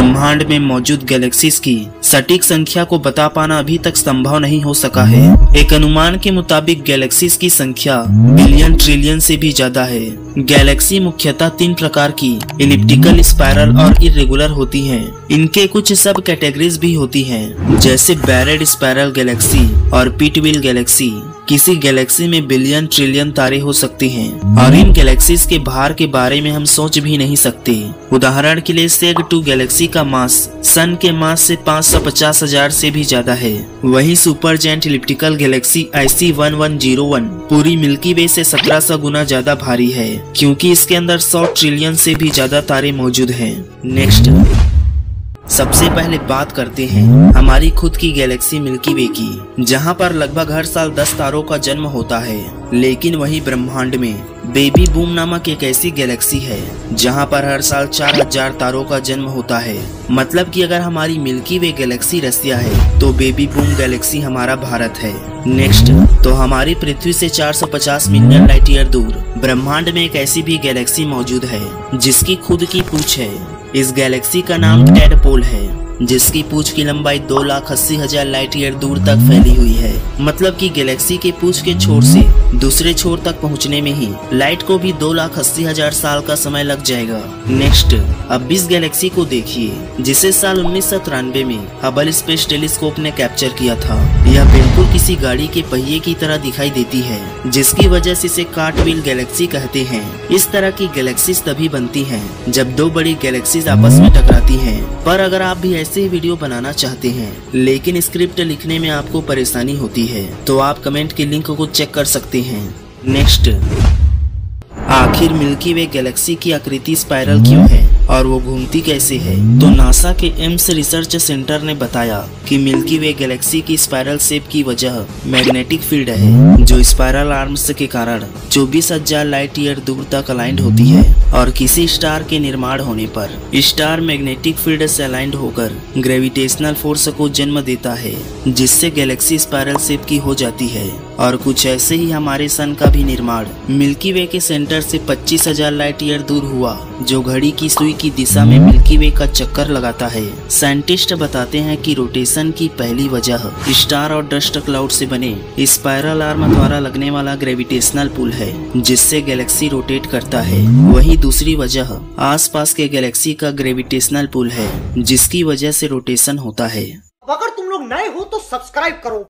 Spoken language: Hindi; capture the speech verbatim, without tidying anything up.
ब्रह्मांड में मौजूद गैलेक्सीज की सटीक संख्या को बता पाना अभी तक संभव नहीं हो सका है। एक अनुमान के मुताबिक गैलेक्सीज की संख्या बिलियन ट्रिलियन से भी ज्यादा है। गैलेक्सी मुख्यतः तीन प्रकार की इलिप्टिकल, स्पाइरल और इरेगुलर होती हैं। इनके कुछ सब कैटेगरीज भी होती हैं, जैसे बैरेड स्पाइरल गैलेक्सी और पिटविल गैलेक्सी। किसी गैलेक्सी में बिलियन ट्रिलियन तारे हो सकते हैं और इन गैलेक्सीज के भार के बारे में हम सोच भी नहीं सकते। उदाहरण के लिए सेग टू गैलेक्सी का मास सन के मास से पाँच सौ पचास हजार से भी ज्यादा है। वहीं super giant elliptical galaxy IC one one zero one पूरी मिल्की वे से सत्रह सौ गुना ज्यादा भारी है, क्योंकि इसके अंदर सौ ट्रिलियन से भी ज्यादा तारे मौजूद हैं। नेक्स्ट, सबसे पहले बात करते हैं हमारी खुद की गैलेक्सी मिल्की वे की, जहां पर लगभग हर साल दस तारों का जन्म होता है। लेकिन वही ब्रह्मांड में बेबी बूम नामक एक ऐसी गैलेक्सी है जहां पर हर साल चार हजार तारों का जन्म होता है। मतलब कि अगर हमारी मिल्की वे गैलेक्सी रसिया है तो बेबी बूम गैलेक्सी हमारा भारत है। नेक्स्ट, तो हमारी पृथ्वी से चार सौ पचास मिलियन लाइट ईयर दूर ब्रह्मांड में एक ऐसी भी गैलेक्सी मौजूद है जिसकी खुद की पूंछ है। इस गैलेक्सी का नाम टैडपोल है, जिसकी पूंछ की लंबाई दो लाख अस्सी हजार लाइट ईयर दूर तक फैली हुई है। मतलब कि गैलेक्सी के पूंछ के छोर से दूसरे छोर तक पहुंचने में ही लाइट को भी दो लाख अस्सी हजार साल का समय लग जाएगा। नेक्स्ट, अब इस गैलेक्सी को देखिए, जिसे साल उन्नीस सौ तिरानवे में हबल स्पेस टेलीस्कोप ने कैप्चर किया था। यह बिल्कुल किसी गाड़ी के पहिए की तरह दिखाई देती है, जिसकी वजह से इसे कार्टव्हील गैलेक्सी कहते हैं। इस तरह की गैलेक्सीज तभी बनती हैं जब दो बड़ी गैलेक्सीज आपस में टकराती हैं। पर अगर आप भी ऐसे वीडियो बनाना चाहते हैं लेकिन स्क्रिप्ट लिखने में आपको परेशानी होती है तो आप कमेंट के लिंक को चेक कर सकते हैं। नेक्स्ट, आखिर मिल्की वे गैलेक्सी की आकृति स्पाइरल क्यों है और वो घूमती कैसे है? तो नासा के एम्स रिसर्च सेंटर ने बताया कि मिल्की वे गैलेक्सी की स्पाइरल शेप की वजह मैग्नेटिक फील्ड है, जो स्पाइरल आर्म्स के कारण चौबीस हजार लाइट ईयर दूर तक अलाइंड होती है और किसी स्टार के निर्माण होने पर स्टार मैग्नेटिक फील्ड से अलाइंड होकर ग्रेविटेशनल फोर्स को जन्म देता है, जिससे गैलेक्सी स्पाइरल शेप की हो जाती है। और कुछ ऐसे ही हमारे सन का भी निर्माण मिल्की वे के सेंटर से पच्चीस हजार लाइट ईयर दूर हुआ, जो घड़ी की सुई की दिशा में मिल्की वे का चक्कर लगाता है। साइंटिस्ट बताते हैं कि रोटेशन की पहली वजह स्टार और डस्ट क्लाउड से बने स्पाइरल आर्म द्वारा लगने वाला ग्रेविटेशनल पुल है, जिससे गैलेक्सी रोटेट करता है। वहीं दूसरी वजह आसपास के गैलेक्सी का ग्रेविटेशनल पुल है, जिसकी वजह से रोटेशन होता है। अगर तुम लोग नए हो तो सब्सक्राइब करो।